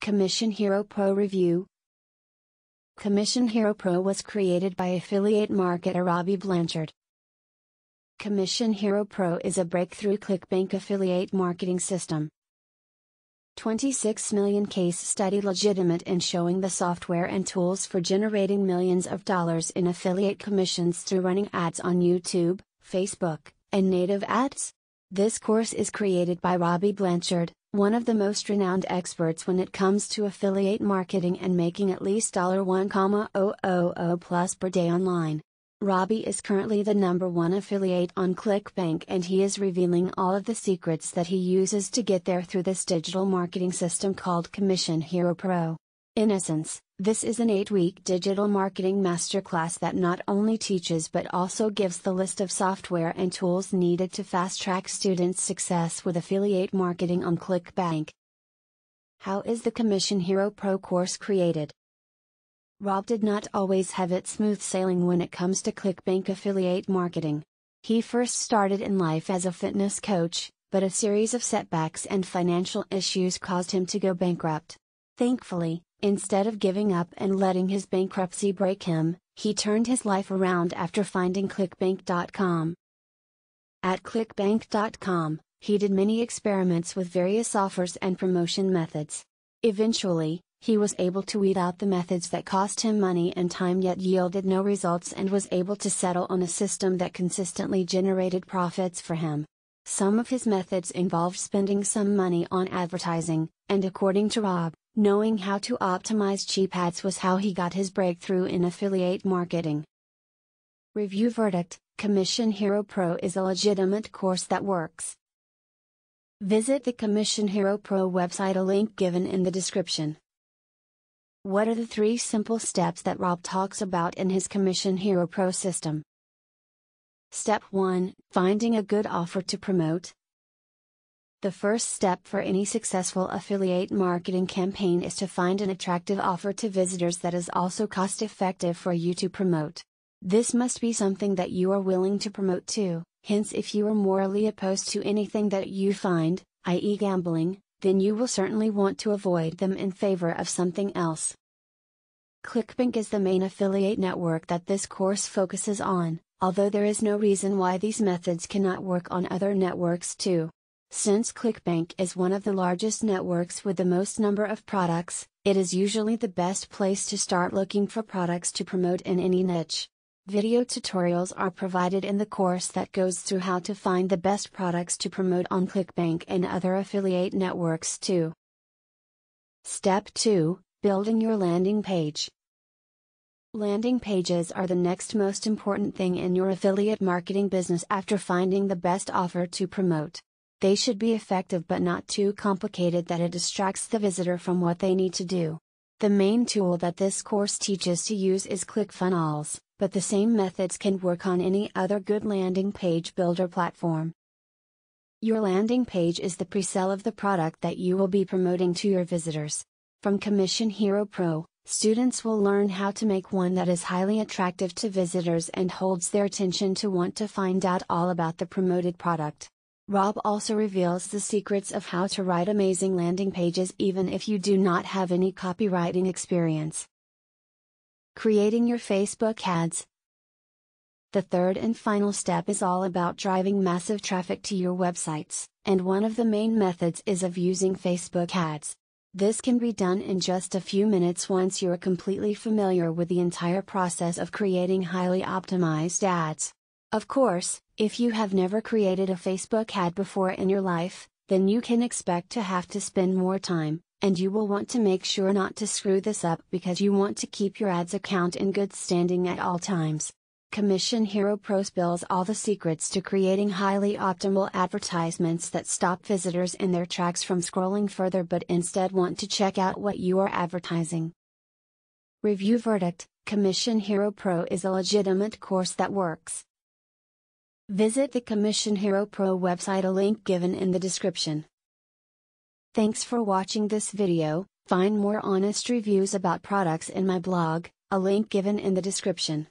Commission Hero Pro review. Commission Hero Pro was created by affiliate marketer Robby Blanchard. Commission Hero Pro is a breakthrough ClickBank affiliate marketing system. 26 million case study legitimate in showing the software and tools for generating millions of dollars in affiliate commissions through running ads on YouTube, Facebook, and Native Ads. This course is created by Robby Blanchard, one of the most renowned experts when it comes to affiliate marketing and making at least $1,000 plus per day online. Robby is currently the #1 affiliate on ClickBank, and he is revealing all of the secrets that he uses to get there through this digital marketing system called Commission Hero Pro. In essence, this is an 8-week digital marketing masterclass that not only teaches but also gives the list of software and tools needed to fast-track students' success with affiliate marketing on ClickBank. How is the Commission Hero Pro course created? Rob did not always have it smooth sailing when it comes to ClickBank affiliate marketing. He first started in life as a fitness coach, but a series of setbacks and financial issues caused him to go bankrupt. Thankfully, instead of giving up and letting his bankruptcy break him, he turned his life around after finding ClickBank.com. At ClickBank.com, he did many experiments with various offers and promotion methods. Eventually, he was able to weed out the methods that cost him money and time yet yielded no results, and was able to settle on a system that consistently generated profits for him. Some of his methods involved spending some money on advertising, and according to Rob, knowing how to optimize cheap ads was how he got his breakthrough in affiliate marketing. Review verdict: Commission Hero Pro is a legitimate course that works. Visit the Commission Hero Pro website, a link given in the description. What are the 3 simple steps that Rob talks about in his Commission Hero Pro system? Step 1: Finding a good offer to promote. The first step for any successful affiliate marketing campaign is to find an attractive offer to visitors that is also cost-effective for you to promote. This must be something that you are willing to promote too. Hence, if you are morally opposed to anything that you find, i.e. gambling, then you will certainly want to avoid them in favor of something else. ClickBank is the main affiliate network that this course focuses on, although there is no reason why these methods cannot work on other networks too. Since ClickBank is one of the largest networks with the most number of products, it is usually the best place to start looking for products to promote in any niche. Video tutorials are provided in the course that goes through how to find the best products to promote on ClickBank and other affiliate networks too. Step 2: Building your landing page. Landing pages are the next most important thing in your affiliate marketing business after finding the best offer to promote. They should be effective but not too complicated that it distracts the visitor from what they need to do. The main tool that this course teaches to use is ClickFunnels, but the same methods can work on any other good landing page builder platform. Your landing page is the pre-sell of the product that you will be promoting to your visitors. From Commission Hero Pro, students will learn how to make one that is highly attractive to visitors and holds their attention to want to find out all about the promoted product. Rob also reveals the secrets of how to write amazing landing pages even if you do not have any copywriting experience. Creating your Facebook ads. The third and final step is all about driving massive traffic to your websites, and one of the main methods is of using Facebook ads. This can be done in just a few minutes once you are completely familiar with the entire process of creating highly optimized ads. Of course, if you have never created a Facebook ad before in your life, then you can expect to have to spend more time, and you will want to make sure not to screw this up because you want to keep your ads account in good standing at all times. Commission Hero Pro spills all the secrets to creating highly optimal advertisements that stop visitors in their tracks from scrolling further but instead want to check out what you are advertising. Review verdict: Commission Hero Pro is a legitimate course that works. Visit the Commission Hero Pro website, a link given in the description. Thanks for watching this video. Find more honest reviews about products in my blog, a link given in the description.